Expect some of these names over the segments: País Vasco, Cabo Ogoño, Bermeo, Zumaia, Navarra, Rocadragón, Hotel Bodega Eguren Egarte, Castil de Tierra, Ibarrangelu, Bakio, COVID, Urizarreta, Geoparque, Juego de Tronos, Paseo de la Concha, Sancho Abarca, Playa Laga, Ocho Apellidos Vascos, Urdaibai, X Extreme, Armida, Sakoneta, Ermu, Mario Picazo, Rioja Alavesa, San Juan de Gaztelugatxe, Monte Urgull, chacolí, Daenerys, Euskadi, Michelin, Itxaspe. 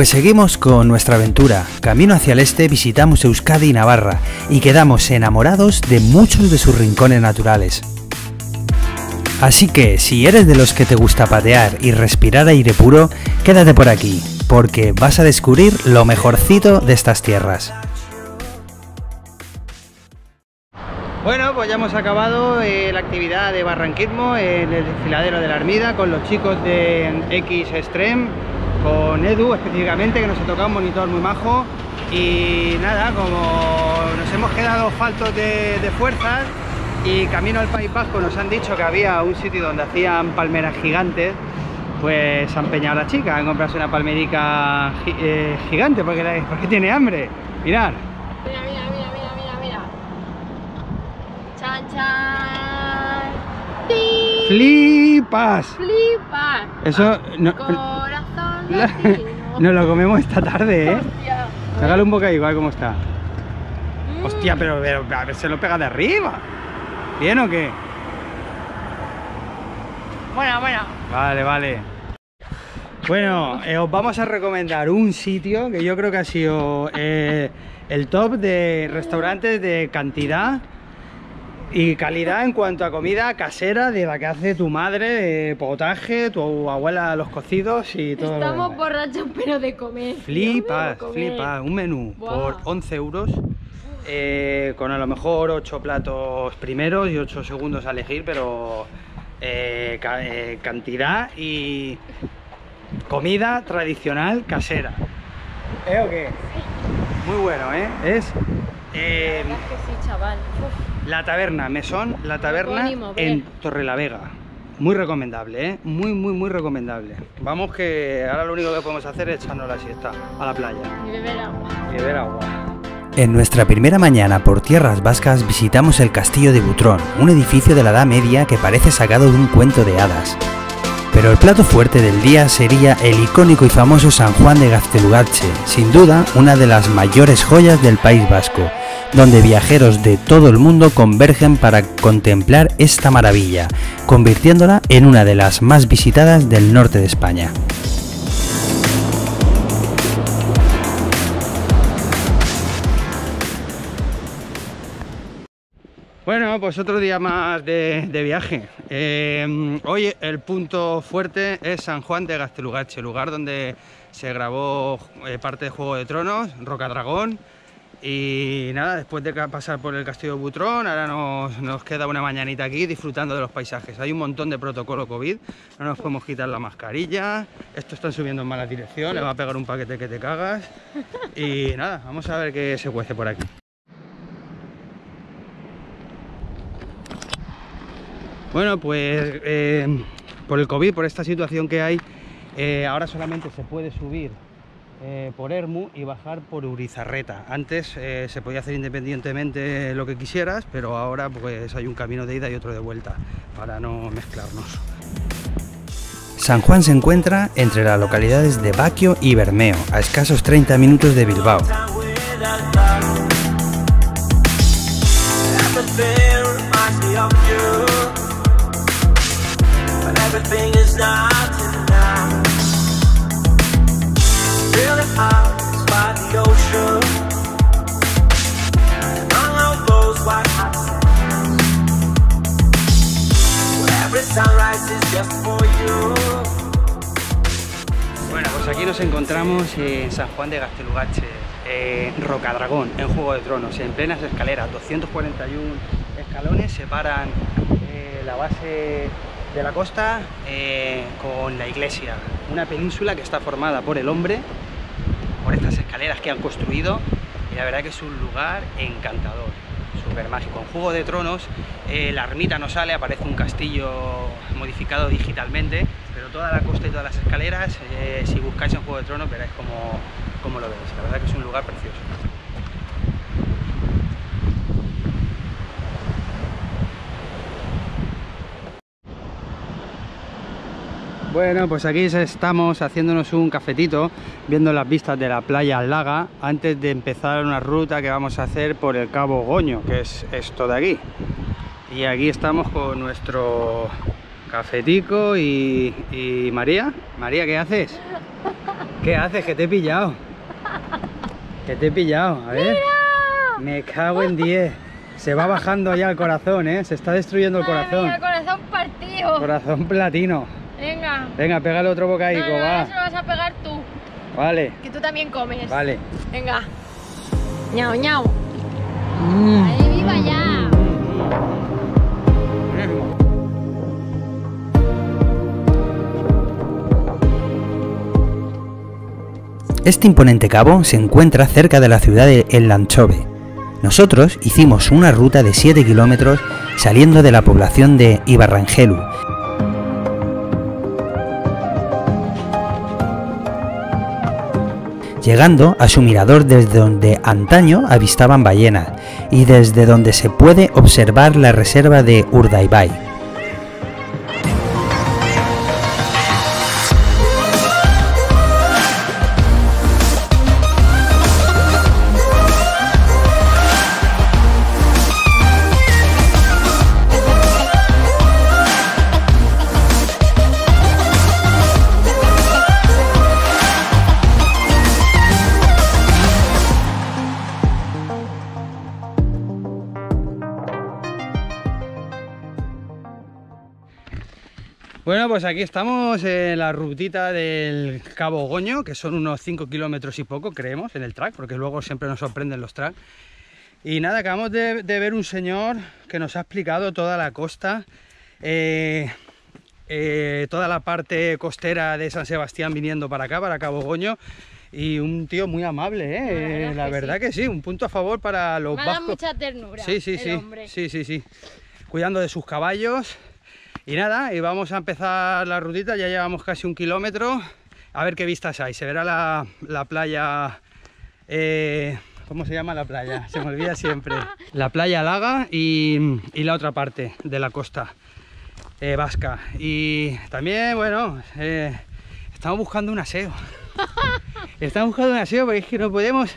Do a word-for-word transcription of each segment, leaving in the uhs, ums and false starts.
Pues seguimos con nuestra aventura. Camino hacia el este visitamos Euskadi y Navarra y quedamos enamorados de muchos de sus rincones naturales. Así que si eres de los que te gusta patear y respirar aire puro, quédate por aquí, porque vas a descubrir lo mejorcito de estas tierras. Bueno, pues ya hemos acabado eh, la actividad de barranquismo en el desfiladero de la Armida con los chicos de X Extreme, con Edu específicamente, que nos ha tocado un monitor muy majo. Y nada, como nos hemos quedado faltos de, de fuerzas y camino al País Vasco nos han dicho que había un sitio donde hacían palmeras gigantes, pues se han empeñado las chicas en comprarse una palmerica gi eh, gigante porque, la, porque tiene hambre. Mirad. Mira, mira, mira, mira, mira, mira. Chan, chan. ¡Tin! Flipas. Flipas. Eso no. Corazón latino. Nos lo comemos esta tarde, ¿eh? Hostia. Hágale un bocadillo, a ver cómo está. Mm. Hostia, pero, pero a ver, se lo pega de arriba. ¿Bien o qué? Bueno, bueno. Vale, vale. Bueno, eh, os vamos a recomendar un sitio que yo creo que ha sido eh, el top de restaurantes de cantidad y calidad en cuanto a comida casera, de la que hace tu madre, eh, potaje, tu abuela los cocidos y todo. Estamos borrachos pero de comer. Flipas, no comer. Flipas. Un menú wow. Por once euros. Eh, con a lo mejor ocho platos primeros y ocho segundos a elegir, pero eh, ca eh, cantidad y comida tradicional casera. ¿Eh o qué? Muy bueno, ¿eh? Es eh, la, que sí, chaval. La Taberna, Mesón, La Taberna Bonimo, en Torrelavega. Muy recomendable, ¿eh? Muy, muy, muy recomendable. Vamos que ahora lo único que podemos hacer es echarnos la siesta a la playa. Y beber agua. Y beber agua. En nuestra primera mañana por tierras vascas visitamos el Castillo de Butrón, un edificio de la Edad Media que parece sacado de un cuento de hadas. Pero el plato fuerte del día sería el icónico y famoso San Juan de Gaztelugatxe, sin duda una de las mayores joyas del País Vasco, donde viajeros de todo el mundo convergen para contemplar esta maravilla, convirtiéndola en una de las más visitadas del norte de España. Bueno, pues otro día más de, de viaje. Eh, hoy el punto fuerte es San Juan de Gaztelugatxe, lugar donde se grabó eh, parte de Juego de Tronos, Rocadragón. Y nada, después de pasar por el Castillo de Butrón, ahora nos, nos queda una mañanita aquí disfrutando de los paisajes. Hay un montón de protocolo COVID, no nos podemos quitar la mascarilla. Esto están subiendo en mala dirección, le va a pegar un paquete que te cagas. Y nada, vamos a ver qué se cuece por aquí. Bueno, pues eh, por el COVID, por esta situación que hay, eh, ahora solamente se puede subir eh, por Ermu y bajar por Urizarreta. Antes eh, se podía hacer independientemente lo que quisieras, pero ahora pues hay un camino de ida y otro de vuelta, para no mezclarnos. San Juan se encuentra entre las localidades de Bakio y Bermeo, a escasos treinta minutos de Bilbao. Bueno, pues aquí nos encontramos en San Juan de Gaztelugatxe, eh, Rocadragón, en Juego de Tronos, en plenas escaleras, doscientos cuarenta y un escalones separan eh, la base de la costa eh, con la iglesia, una península que está formada por el hombre, por estas escaleras que han construido, y la verdad que es un lugar encantador, súper mágico. En Juego de Tronos eh, la ermita no sale, aparece un castillo modificado digitalmente, pero toda la costa y todas las escaleras, eh, si buscáis en Juego de Tronos veréis cómo, cómo lo veis, la verdad que es un lugar precioso. Bueno, pues aquí estamos haciéndonos un cafetito, viendo las vistas de la Playa Laga, antes de empezar una ruta que vamos a hacer por el Cabo Ogoño, que es esto de aquí. Y aquí estamos con nuestro cafetico y, y María. María, ¿qué haces? ¿Qué haces? Que te he pillado. Que te he pillado, a ver. ¡Mira! Me cago en diez. Se va bajando ya el corazón, ¿eh? Se está destruyendo el corazón. Mía, corazón partido. Corazón platino. Venga. Venga, pégale otro bocadico, no, no, va. Eso lo vas a pegar tú. Vale. Que tú también comes. Vale. Venga. Ñau, ñau. Mm. Ahí, viva ya. Este imponente cabo se encuentra cerca de la ciudad de Elantxobe. Nosotros hicimos una ruta de siete kilómetros saliendo de la población de Ibarrangelu. Llegando a su mirador desde donde antaño avistaban ballenas y desde donde se puede observar la reserva de Urdaibai. Bueno, pues aquí estamos en la rutita del Cabo Ogoño, que son unos cinco kilómetros y poco, creemos, en el track, porque luego siempre nos sorprenden los tracks. Y nada, acabamos de, de ver un señor que nos ha explicado toda la costa, eh, eh, toda la parte costera de San Sebastián viniendo para acá, para Cabo Ogoño. Y un tío muy amable, ¿eh? Bueno, la verdad, la verdad que, sí. que sí, un punto a favor para los vascos. Me ha dado mucha ternura, sí, sí, el sí, hombre. Sí, sí, sí, cuidando de sus caballos. Y nada, y vamos a empezar la rutita, ya llevamos casi un kilómetro, a ver qué vistas hay. Se verá la, la playa, eh, ¿cómo se llama la playa? Se me olvida siempre. La playa Laga y, y la otra parte de la costa eh, vasca. Y también, bueno, eh, estamos buscando un aseo. Estamos buscando un aseo porque es que no podemos...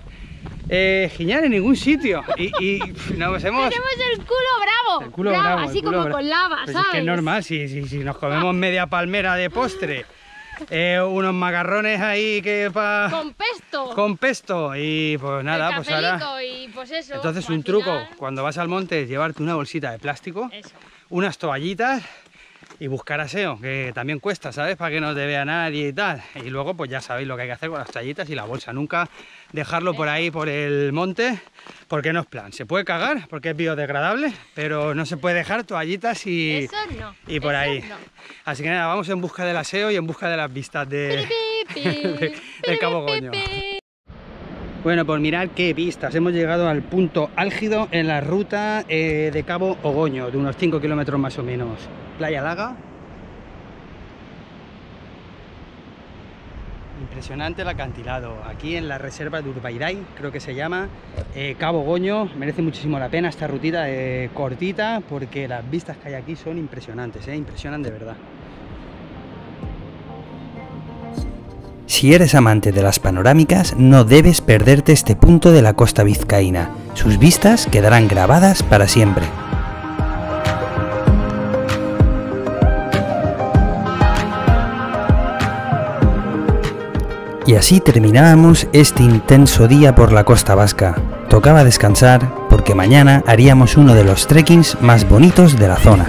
Eh, giñar en ningún sitio y, y nos hemos... Tenemos el culo bravo, el culo bravo, bravo así el culo como bra... con lava, pues ¿sabes? Es que es normal, si, si, si nos comemos media palmera de postre, eh, unos macarrones ahí que para... Con pesto. Con pesto y pues nada, el pues ahora... Y pues eso, entonces un truco, final... cuando vas al monte es llevarte una bolsita de plástico, eso. Unas toallitas y buscar aseo, que también cuesta, ¿sabes? Para que no te vea nadie y tal. Y luego pues ya sabéis lo que hay que hacer con las toallitas y la bolsa. Nunca dejarlo por ahí, por el monte, porque no es plan. Se puede cagar, porque es biodegradable, pero no se puede dejar toallitas y, eso no, y por eso ahí. No. Así que nada, vamos en busca del aseo y en busca de las vistas de, de, de Cabo Ogoño. Bueno, pues mirad qué vistas. Hemos llegado al punto álgido en la ruta eh, de Cabo Ogoño, de unos cinco kilómetros más o menos. Playa Laga. Impresionante el acantilado. Aquí en la reserva de Urdaibai, creo que se llama, eh, Cabo Ogoño. Merece muchísimo la pena esta rutita eh, cortita, porque las vistas que hay aquí son impresionantes, eh, impresionan de verdad. Si eres amante de las panorámicas, no debes perderte este punto de la costa vizcaína. Sus vistas quedarán grabadas para siempre. Y así terminábamos este intenso día por la costa vasca. Tocaba descansar porque mañana haríamos uno de los trekkings más bonitos de la zona.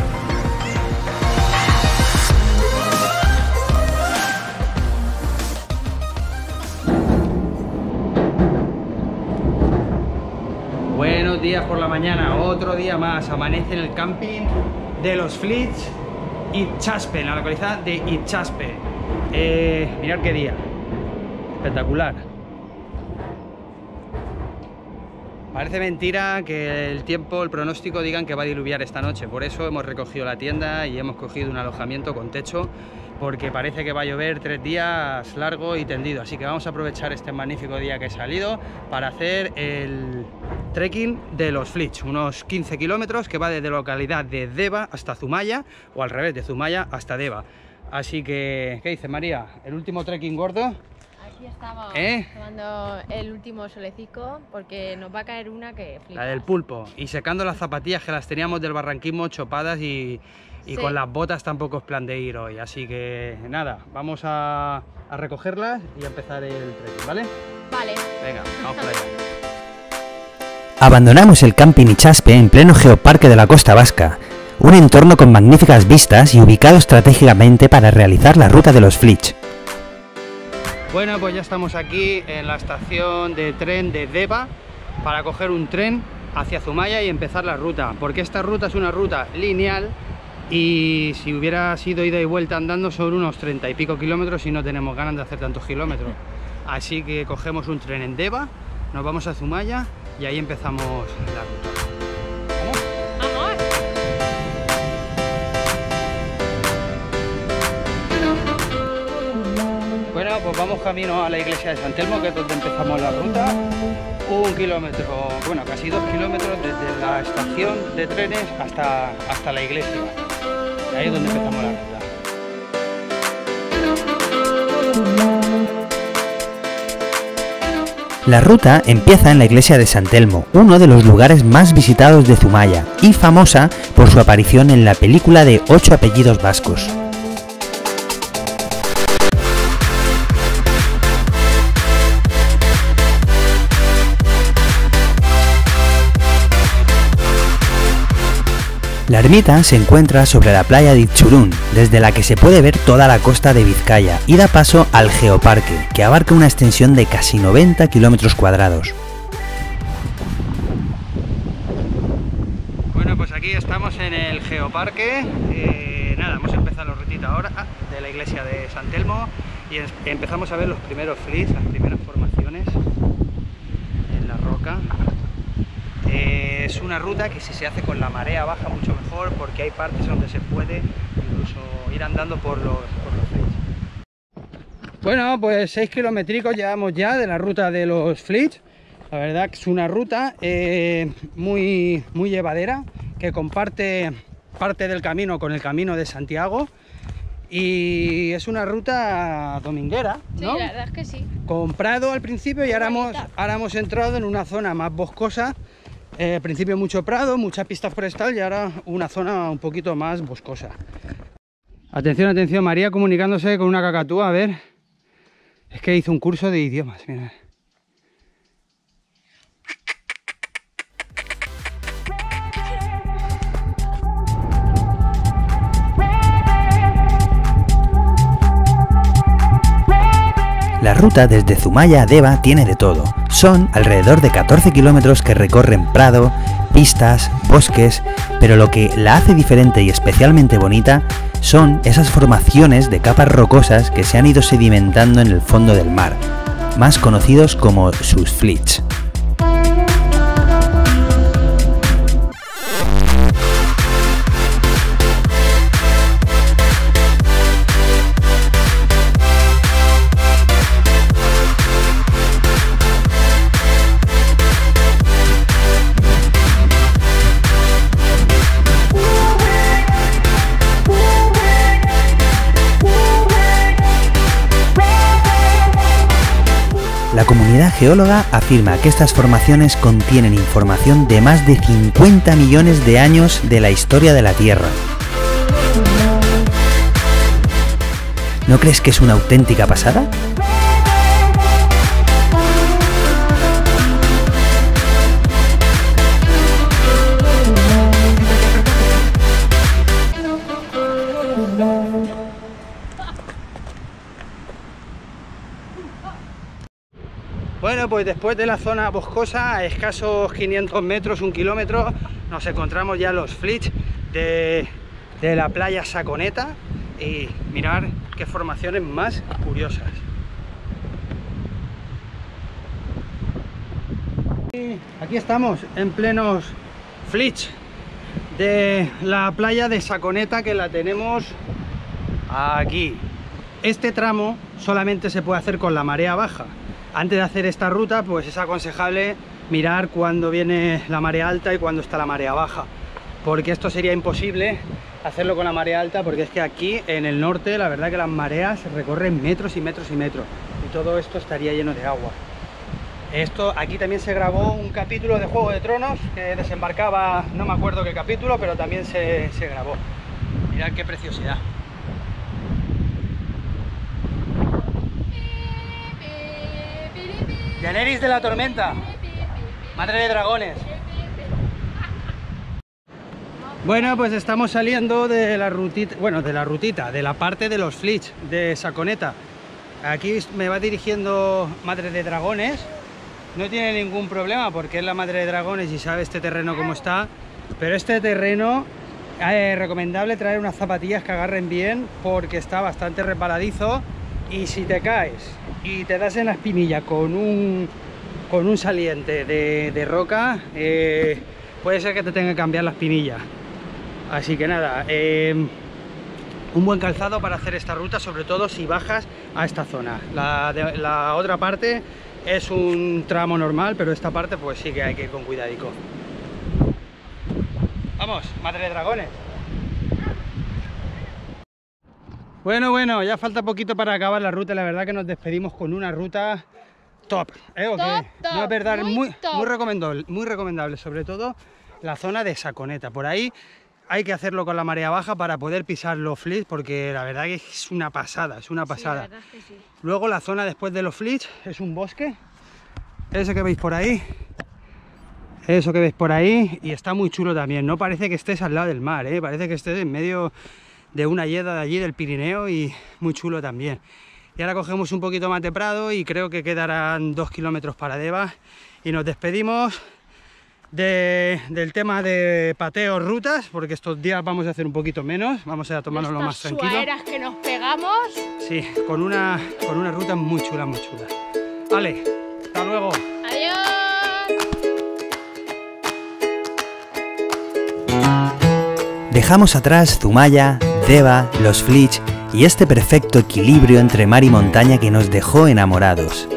Buenos días por la mañana, otro día más. Amanece en el camping de los flysch Itxaspe, en la localidad de Itxaspe. Eh, mirad qué día. Espectacular. Parece mentira que el tiempo, el pronóstico digan que va a diluviar esta noche, por eso hemos recogido la tienda y hemos cogido un alojamiento con techo, porque parece que va a llover tres días largo y tendido, así que vamos a aprovechar este magnífico día que he salido para hacer el trekking de los flysch, unos quince kilómetros que va desde la localidad de Deba hasta Zumaia, o al revés, de Zumaia hasta Deba. Así que, ¿qué dice María? ¿El último trekking gordo? Aquí estamos, ¿eh? Tomando el último solecico, porque nos va a caer una que flipas. La del pulpo. Y secando las zapatillas, que las teníamos del barranquismo chopadas y, y sí. Con las botas tampoco es plan de ir hoy. Así que nada, vamos a, a recogerlas y a empezar el trekking, ¿vale? Vale. Venga, vamos para allá. Abandonamos el camping Itxaspe en pleno geoparque de la costa vasca, un entorno con magníficas vistas y ubicado estratégicamente para realizar la ruta de los flysch. Bueno, pues ya estamos aquí en la estación de tren de Deba para coger un tren hacia Zumaia y empezar la ruta, porque esta ruta es una ruta lineal y si hubiera sido ida y vuelta andando sobre unos treinta y pico kilómetros y no tenemos ganas de hacer tantos kilómetros. Así que cogemos un tren en Deba, nos vamos a Zumaia y ahí empezamos la ruta. ¿Vamos? ¡Vamos! Bueno, pues vamos camino a la iglesia de San Telmo, que es donde empezamos la ruta. Un kilómetro, bueno, casi dos kilómetros desde la estación de trenes hasta, hasta la iglesia. Ahí es donde empezamos la ruta. La ruta empieza en la iglesia de San Telmo, uno de los lugares más visitados de Zumaia y famosa por su aparición en la película de Ocho Apellidos Vascos. La ermita se encuentra sobre la playa de Itsurun, desde la que se puede ver toda la costa de Vizcaya y da paso al Geoparque, que abarca una extensión de casi noventa kilómetros cuadrados. Bueno, pues aquí estamos en el Geoparque, eh, nada, hemos empezado la rutita ahora de la iglesia de San Telmo y empezamos a ver los primeros flysch, las primeras formaciones en la roca. Eh, es una ruta que si se hace con la marea baja mucho mejor, porque hay partes donde se puede incluso ir andando por los, por los flysch. Bueno, pues seis kilométricos llevamos ya de la ruta de los flysch. La verdad que es una ruta eh, muy, muy llevadera, que comparte parte del camino con el camino de Santiago. Y es una ruta dominguera, ¿no? Sí, la verdad es que sí. Con prado al principio y ahora hemos, ahora hemos entrado en una zona más boscosa. Eh, al principio mucho prado, muchas pistas forestales y ahora una zona un poquito más boscosa. Atención, atención, María comunicándose con una cacatúa, a ver. Es que hizo un curso de idiomas, mira. La ruta desde Zumaia a Deba tiene de todo. Son alrededor de catorce kilómetros que recorren prado, pistas, bosques, pero lo que la hace diferente y especialmente bonita son esas formaciones de capas rocosas que se han ido sedimentando en el fondo del mar, más conocidos como sus flysch. La comunidad geóloga afirma que estas formaciones contienen información de más de cincuenta millones de años de la historia de la Tierra. ¿No crees que es una auténtica pasada? Bueno, pues después de la zona boscosa, a escasos quinientos metros, un kilómetro, nos encontramos ya los flysch de, de la playa Sakoneta y mirar qué formaciones más curiosas. Y aquí estamos en plenos flysch de la playa de Sakoneta, que la tenemos aquí. Este tramo solamente se puede hacer con la marea baja. Antes de hacer esta ruta, pues es aconsejable mirar cuando viene la marea alta y cuando está la marea baja, porque esto sería imposible hacerlo con la marea alta, porque es que aquí en el norte la verdad que las mareas recorren metros y metros y metros, y todo esto estaría lleno de agua. Esto, aquí también se grabó un capítulo de Juego de Tronos que desembarcaba, no me acuerdo qué capítulo, pero también se, se grabó. Mirad qué preciosidad. Daenerys de la Tormenta, madre de dragones. Bueno, pues estamos saliendo de la rutita, bueno, de la rutita, de la parte de los flysch de Sakoneta. Aquí me va dirigiendo madre de dragones. No tiene ningún problema porque es la madre de dragones y sabe este terreno cómo está. Pero este terreno es eh, recomendable traer unas zapatillas que agarren bien porque está bastante resbaladizo. Y si te caes y te das en la espinilla con un, con un saliente de, de roca, eh, puede ser que te tenga que cambiar la espinilla. Así que nada, eh, un buen calzado para hacer esta ruta, sobre todo si bajas a esta zona. La, de, la otra parte es un tramo normal, pero esta parte pues sí que hay que ir con cuidadico. Vamos, madre de dragones. Bueno, bueno, ya falta poquito para acabar la ruta. La verdad que nos despedimos con una ruta top, ¿eh? ¿O top, top, no, es verdad, muy, muy, muy recomendable, muy recomendable, sobre todo la zona de Sakoneta. Por ahí hay que hacerlo con la marea baja para poder pisar los flysch, porque la verdad que es una pasada, es una pasada. Sí, la verdad es que sí. Luego la zona después de los flysch es un bosque, ese que veis por ahí, eso que veis por ahí, y está muy chulo también. No parece que estés al lado del mar, ¿eh? Parece que estés en medio de una yeda de allí del Pirineo, y muy chulo también. Y ahora cogemos un poquito más de prado y creo que quedarán dos kilómetros para Deba y nos despedimos de, del tema de pateos, rutas, porque estos días vamos a hacer un poquito menos, vamos a tomárnoslo más tranquilo. Estas suaeras que nos pegamos. Sí, con una, con una ruta muy chula, muy chula. Vale, hasta luego. Adiós. Dejamos atrás Zumaia, Deba, los flysch y este perfecto equilibrio entre mar y montaña que nos dejó enamorados.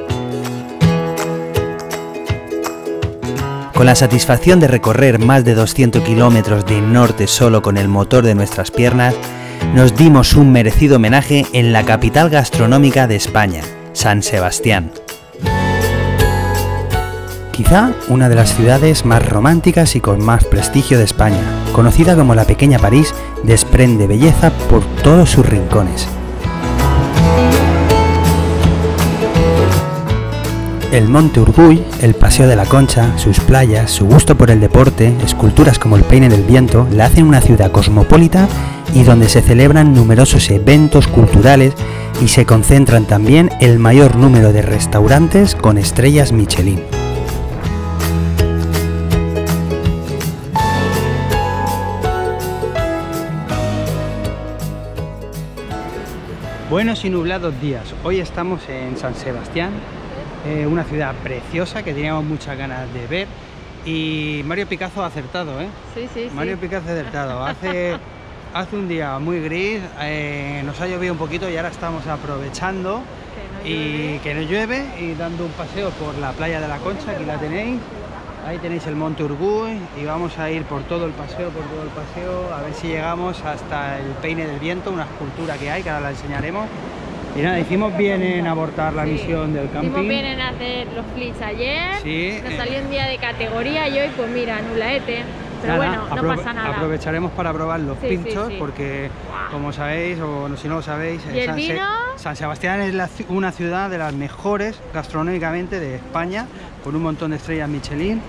Con la satisfacción de recorrer más de doscientos kilómetros de norte solo con el motor de nuestras piernas, nos dimos un merecido homenaje en la capital gastronómica de España, San Sebastián. Quizá una de las ciudades más románticas y con más prestigio de España, conocida como la Pequeña París, desprende belleza por todos sus rincones. El Monte Urgull, el Paseo de la Concha, sus playas, su gusto por el deporte, esculturas como el Peine del Viento, la hacen una ciudad cosmopolita y donde se celebran numerosos eventos culturales y se concentran también el mayor número de restaurantes con estrellas Michelin. Buenos y nublados días. Hoy estamos en San Sebastián, eh, una ciudad preciosa que teníamos muchas ganas de ver. Y Mario Picazo ha acertado, ¿eh? Sí, sí, Mario sí. Picazo ha acertado. Hace, hace un día muy gris, eh, nos ha llovido un poquito y ahora estamos aprovechando que no llueve. Y que no llueve y dando un paseo por la Playa de la Concha, aquí la tenéis. Ahí tenéis el Monte Urgull y vamos a ir por todo el paseo, por todo el paseo, a ver si llegamos hasta el Peine del Viento, una escultura que hay, que ahora la enseñaremos. Y nada, hicimos bien en abortar la sí, misión del camping. Hicimos bien en hacer los flysch ayer, sí, nos eh, salió un día de categoría y hoy pues mira, nulaete, pero nada, bueno, no pasa nada. Aprovecharemos para probar los sí, pinchos sí, sí. porque, como sabéis, o si no lo sabéis, San, vino... Se San Sebastián es la, una ciudad de las mejores gastronómicamente de España, con un montón de estrellas Michelin.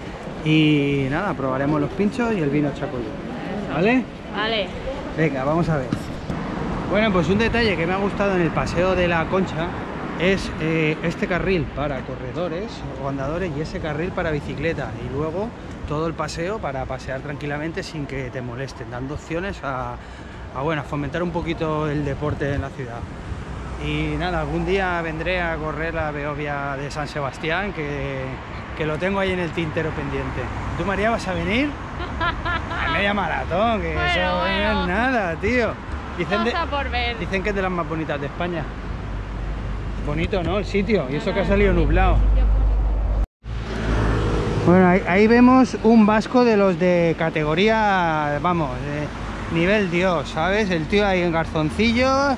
Y nada, probaremos los pinchos y el vino chacolí. ¿Vale? Vale. Venga, vamos a ver. Bueno, pues un detalle que me ha gustado en el Paseo de la Concha es eh, este carril para corredores o andadores y ese carril para bicicleta. Y luego todo el paseo para pasear tranquilamente sin que te molesten, dando opciones a, a, bueno, a fomentar un poquito el deporte en la ciudad. Y nada, algún día vendré a correr la Veovia de San Sebastián, que, que lo tengo ahí en el tintero pendiente. ¿Tú, María, vas a venir? A media maratón, que bueno, eso bueno. No es nada, tío. Dicen, de, por ver. dicen que es de las más bonitas de España. Bonito, ¿no? El sitio, y eso que ha salido nublado. Bueno, ahí, ahí vemos un vasco de los de categoría, vamos, de nivel Dios, ¿sabes? El tío ahí en garzoncillos.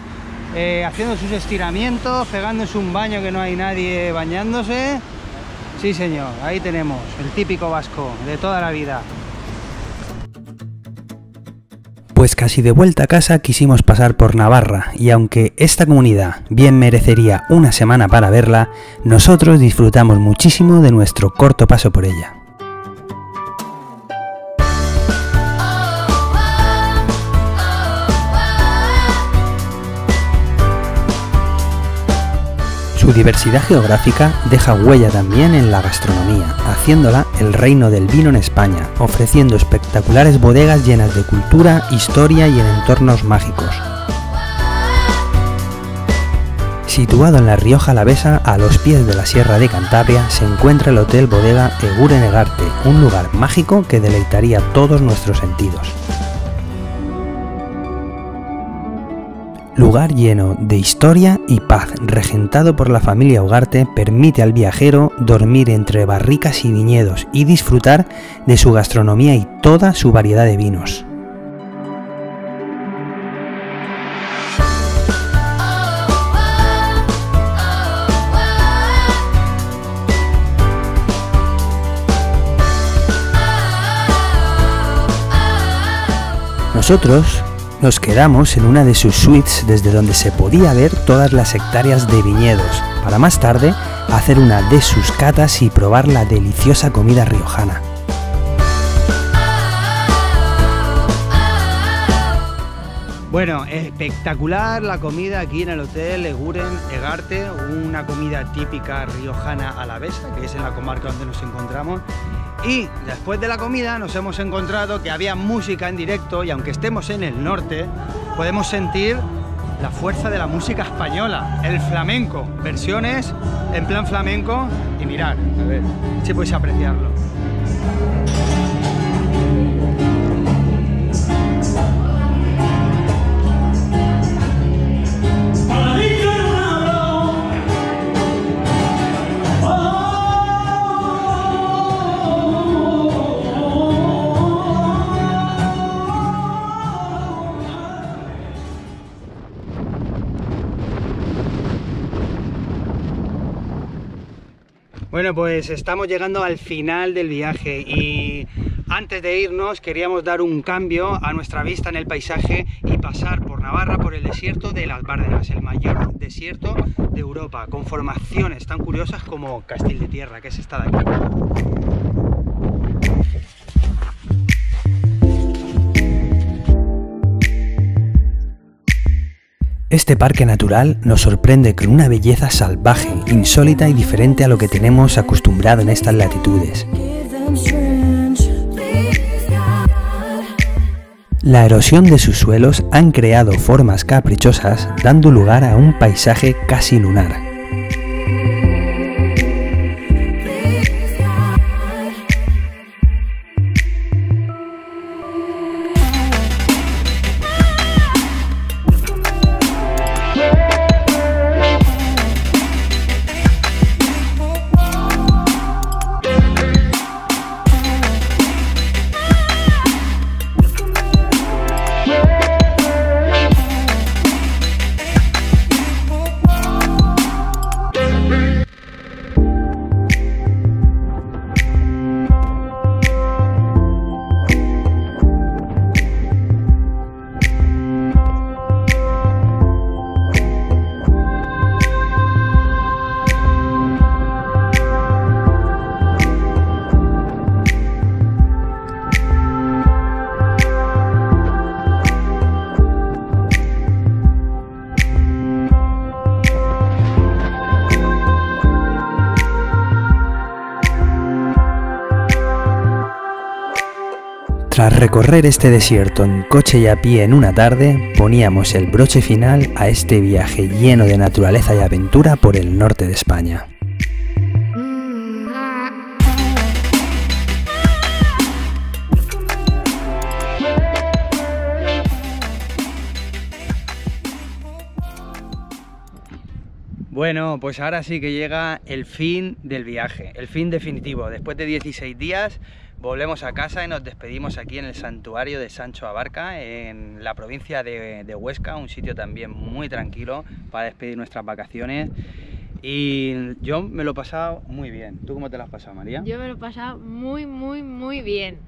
eh, haciendo sus estiramientos, pegándose un baño que no hay nadie bañándose. Sí señor, ahí tenemos, el típico vasco de toda la vida. Pues casi de vuelta a casa quisimos pasar por Navarra, y aunque esta comunidad bien merecería una semana para verla, nosotros disfrutamos muchísimo de nuestro corto paso por ella. Su diversidad geográfica deja huella también en la gastronomía, haciéndola el reino del vino en España, ofreciendo espectaculares bodegas llenas de cultura, historia y en entornos mágicos. Situado en la Rioja Alavesa, a los pies de la Sierra de Cantabria, se encuentra el Hotel Bodega Eguren Egarte, un lugar mágico que deleitaría todos nuestros sentidos. Lugar lleno de historia y paz, regentado por la familia Ugarte, permite al viajero dormir entre barricas y viñedos y disfrutar de su gastronomía y toda su variedad de vinos. Nosotros nos quedamos en una de sus suites, desde donde se podía ver todas las hectáreas de viñedos, para más tarde hacer una de sus catas y probar la deliciosa comida riojana. Bueno, espectacular la comida aquí en el Hotel Eguren Egarte, una comida típica riojana alavesa, que es en la comarca donde nos encontramos. Y después de la comida nos hemos encontrado que había música en directo, y aunque estemos en el norte, podemos sentir la fuerza de la música española, el flamenco, versiones en plan flamenco, y mirad, a ver si podéis apreciarlo. Bueno, pues estamos llegando al final del viaje, y antes de irnos queríamos dar un cambio a nuestra vista en el paisaje y pasar por Navarra, por el desierto de las Bárdenas, el mayor desierto de Europa, con formaciones tan curiosas como Castil de Tierra, que es esta de aquí. Este parque natural nos sorprende con una belleza salvaje, insólita y diferente a lo que tenemos acostumbrado en estas latitudes. La erosión de sus suelos han creado formas caprichosas, dando lugar a un paisaje casi lunar. Tras recorrer este desierto en coche y a pie en una tarde, poníamos el broche final a este viaje lleno de naturaleza y aventura por el norte de España. Bueno, pues ahora sí que llega el fin del viaje, el fin definitivo, después de dieciséis días Volvemos a casa y nos despedimos aquí en el santuario de Sancho Abarca, en la provincia de, de Huesca, un sitio también muy tranquilo para despedir nuestras vacaciones. Y yo me lo he pasado muy bien. ¿Tú cómo te lo has pasado, María? Yo me lo he pasado muy, muy, muy bien.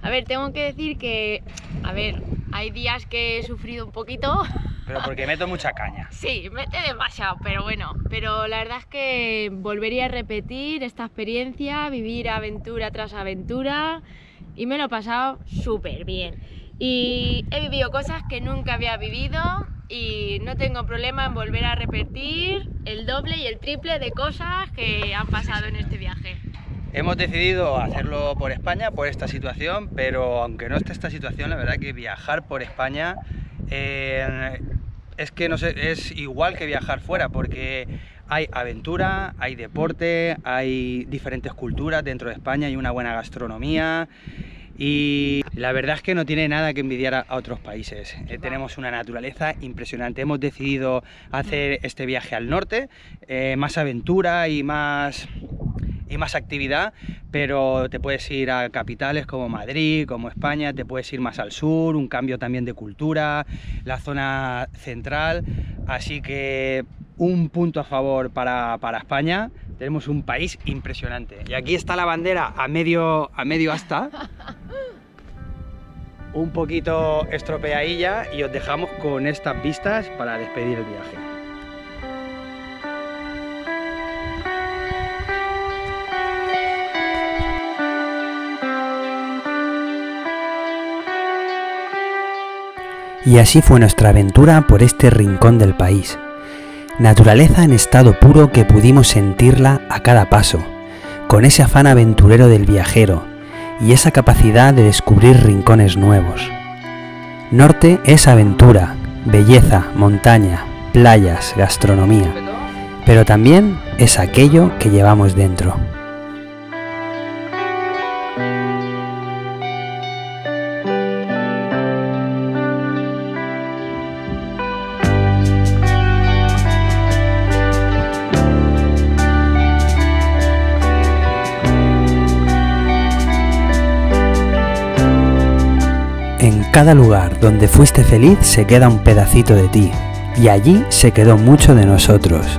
A ver, tengo que decir que, a ver, hay días que he sufrido un poquito. Pero porque meto mucha caña. Sí, mete demasiado, pero bueno. Pero la verdad es que volvería a repetir esta experiencia, vivir aventura tras aventura, y me lo he pasado súper bien. Y he vivido cosas que nunca había vivido, y no tengo problema en volver a repetir el doble y el triple de cosas que han pasado en este viaje. Hemos decidido hacerlo por España, por esta situación, pero aunque no esté esta situación, la verdad que viajar por España eh, es que no sé, es igual que viajar fuera, porque hay aventura, hay deporte, hay diferentes culturas dentro de España, hay una buena gastronomía. Y la verdad es que no tiene nada que envidiar a otros países. Eh, tenemos una naturaleza impresionante. Hemos decidido hacer este viaje al norte, eh, más aventura y más, y más actividad, pero te puedes ir a capitales como Madrid, como España, te puedes ir más al sur, un cambio también de cultura, la zona central. Así que un punto a favor para, para España. Tenemos un país impresionante. Y aquí está la bandera a medio, a medio asta, un poquito estropeadilla, y os dejamos con estas vistas para despedir el viaje. Y así fue nuestra aventura por este rincón del país. Naturaleza en estado puro que pudimos sentirla a cada paso, con ese afán aventurero del viajero y esa capacidad de descubrir rincones nuevos. Norte es aventura, belleza, montaña, playas, gastronomía, pero también es aquello que llevamos dentro. Cada lugar donde fuiste feliz se queda un pedacito de ti, y allí se quedó mucho de nosotros.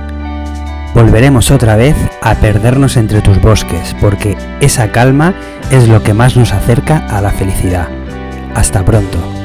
Volveremos otra vez a perdernos entre tus bosques, porque esa calma es lo que más nos acerca a la felicidad. Hasta pronto.